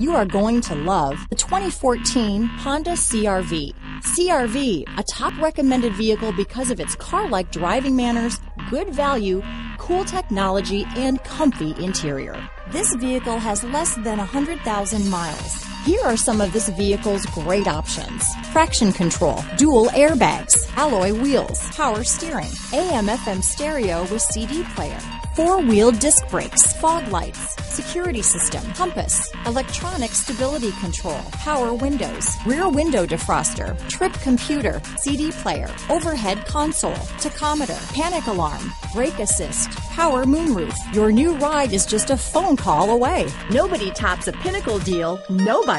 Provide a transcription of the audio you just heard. You are going to love the 2014 Honda CR-V. CR-V, a top recommended vehicle because of its car-like driving manners, good value, cool technology, and comfy interior. This vehicle has less than 100,000 miles. Here are some of this vehicle's great options: traction control, dual airbags, alloy wheels, power steering, AM/FM stereo with CD player, four-wheel disc brakes, fog lights, security system, compass, electronic stability control, power windows, rear window defroster, trip computer, CD player, overhead console, tachometer, panic alarm, brake assist, power moonroof. Your new ride is just a phone call away. Nobody tops a Pinnacle deal. Nobody.